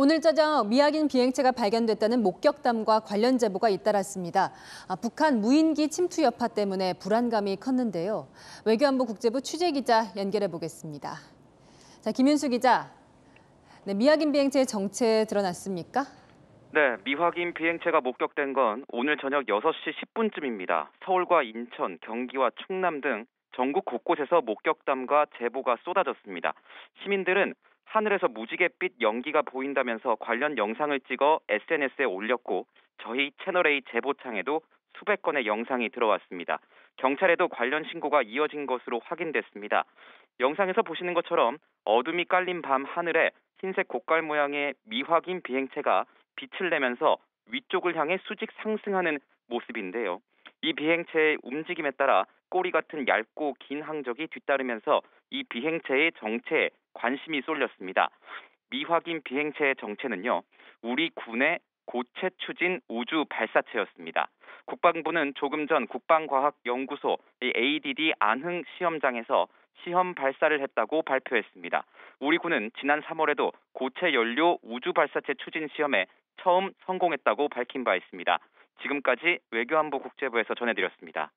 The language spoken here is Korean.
오늘 저녁 미확인 비행체가 발견됐다는 목격담과 관련 제보가 잇따랐습니다. 북한 무인기 침투 여파 때문에 불안감이 컸는데요. 외교안보 국제부 취재기자 연결해 보겠습니다. 자, 김윤수 기자, 네, 미확인 비행체의 정체 드러났습니까? 네, 미확인 비행체가 목격된 건 오늘 저녁 6시 10분쯤입니다. 서울과 인천, 경기와 충남 등 전국 곳곳에서 목격담과 제보가 쏟아졌습니다. 시민들은 하늘에서 무지갯빛 연기가 보인다면서 관련 영상을 찍어 SNS에 올렸고 저희 채널A 제보창에도 수백 건의 영상이 들어왔습니다. 경찰에도 관련 신고가 이어진 것으로 확인됐습니다. 영상에서 보시는 것처럼 어둠이 깔린 밤 하늘에 흰색 고깔 모양의 미확인 비행체가 빛을 내면서 위쪽을 향해 수직 상승하는 모습인데요. 이 비행체의 움직임에 따라 꼬리 같은 얇고 긴 항적이 뒤따르면서 이 비행체의 정체에 관심이 쏠렸습니다. 미확인 비행체의 정체는요, 우리 군의 고체 추진 우주 발사체였습니다. 국방부는 조금 전 국방과학연구소 ADD 안흥 시험장에서 시험 발사를 했다고 발표했습니다. 우리 군은 지난 3월에도 고체 연료 우주 발사체 추진 시험에 처음 성공했다고 밝힌 바 있습니다. 지금까지 외교안보 국제부에서 전해드렸습니다.